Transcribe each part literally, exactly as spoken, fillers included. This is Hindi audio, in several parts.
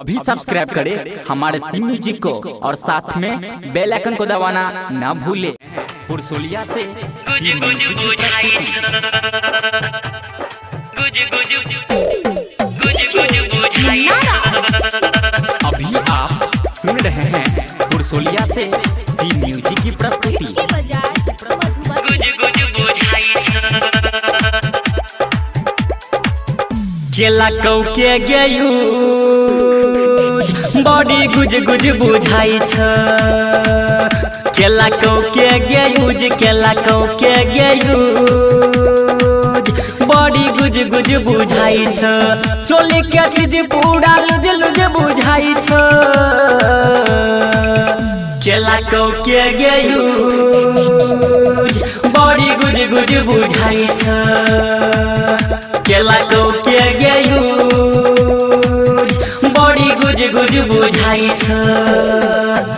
अभी सब्सक्राइब करें हमारे सिम म्यूजिक को और साथ में बेल आइकन को दबाना ना भूले। पुरसोलिया से गुज गुज बुझाई छो, गुज गुज गुज गुज बुझाई छो। अभी आप सुन रहे हैं पुरसोलिया से सिम म्यूजिक की प्रस्तुति। गुज गुज बुझाई छो केला कौके गेयू, बड़ी गुज गुज बुझाई छो। केला कौके गेयूज, केला कौके गेयूज, बड़ी गुज गुज बुझाई छो। चोली के चीज पूरा लुज लुज बुझाई छो। केला कौके गेयूज, बड़ी गुज गुज बुझाई छो। केला कौके गेयूज, गुज गुज बुझाई छो।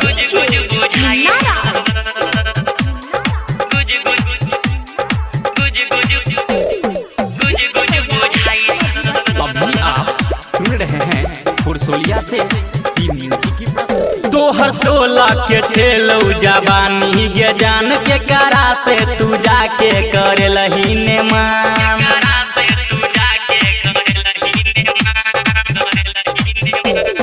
गुज गुज बुझाई छो, गुज गुज गुज गुज गुज गुज बुझाई छो। अभी आप सुन रहे हैं पुरसोलिया से सिम म्यूजिक की प्रस्तुति। तोहर सोला के छेलौ जवानी गे, जान के करा से तू जाके कर लही ने मान।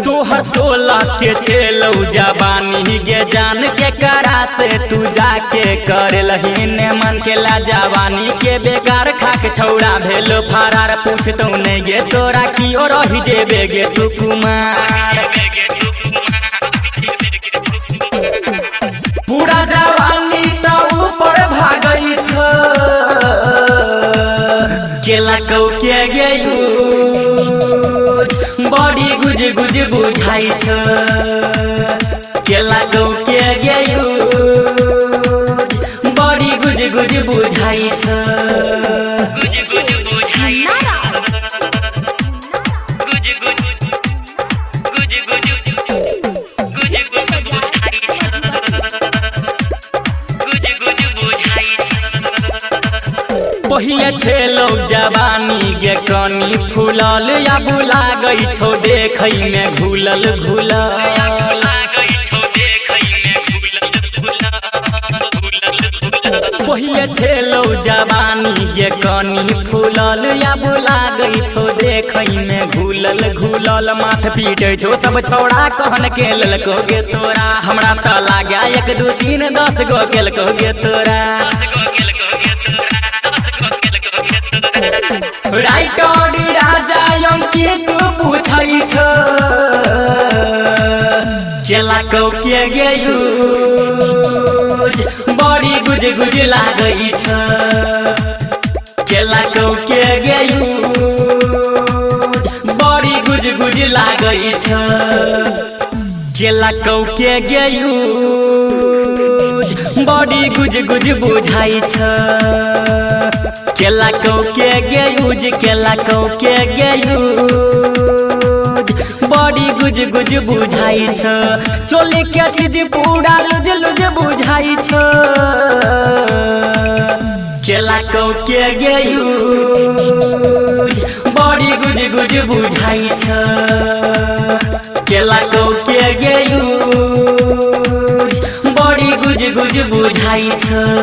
तोहर सोला के छेलौ जवानी गे, जान के करा से तू जाके कर लही ने मन। के ला जवानी के बेकार खाक छौड़ा भेलो फरार, पूछतौ नहीं गे तोरा की और रही जेबे गे तू कुमार। पूरा जवानी त ऊपर भागई छो। केला कौके गेयू, बड़ी गुज गुज बुझाई छो। केला कौके गेयूज, बड़ी गुज गुज बुझाई छो। गुज गुज बुझाई छो, गुज गुज गुज गुज गुज गुज बुझाई छो। गुज गुज बुझाई छो। पहिले छेलौ जवानी गे कनी फुलल, अब लागई छो देखई में घुलल घुलल। पहिले छेलौ जवानी गे कनी फुलल, अब लागई छो देखई में घुलल घुलल। माथ पीटै छो सब छौड़ा कहन के ललको गे तोरा, हमरा त लागा एक दू तीन दस गो केलको गे तोरा। राइट और राजा यम की तू पूछई छो। केला कौके गेयूज, बड़ी गुज गुज लागई छो। केला कौके गेयूज, बड़ी गुज गुज लागई छो। केला कौके गेयूज, बड़ी गुज गुज बुझाई छो। केला कौके गेयूज, केला कौके गेयूज, बड़ी गुज गुज बुझाई छो। चोली के चीज पूरा लुज लुज बुझाई छो। केला कौके गेयूज, बड़ी गुज गुज बुझाई छो। केला कौके गेयूज, बड़ी गुज गुज बुझाई छो।